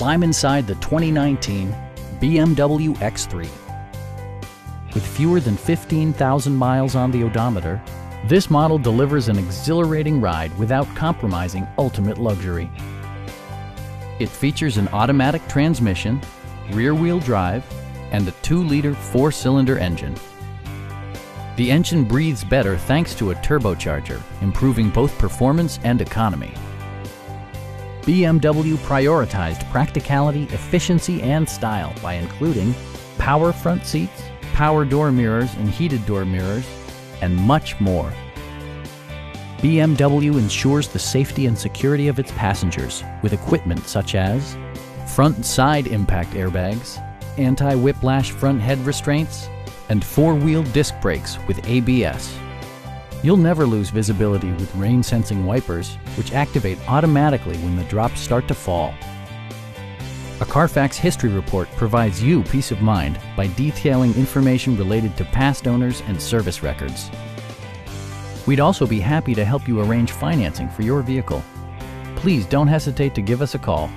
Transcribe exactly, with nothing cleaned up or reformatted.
Climb inside the twenty nineteen B M W X three. With fewer than fifteen thousand miles on the odometer, this model delivers an exhilarating ride without compromising ultimate luxury. It features an automatic transmission, rear-wheel drive, and a two liter four cylinder engine. The engine breathes better thanks to a turbocharger, improving both performance and economy. B M W prioritized practicality, efficiency, and style by including power front seats, power door mirrors and heated door mirrors, and much more. B M W ensures the safety and security of its passengers with equipment such as front and side impact airbags, anti-whiplash front head restraints, and four-wheel disc brakes with A B S. You'll never lose visibility with rain-sensing wipers, which activate automatically when the drops start to fall. A Carfax history report provides you peace of mind by detailing information related to past owners and service records. We'd also be happy to help you arrange financing for your vehicle. Please don't hesitate to give us a call.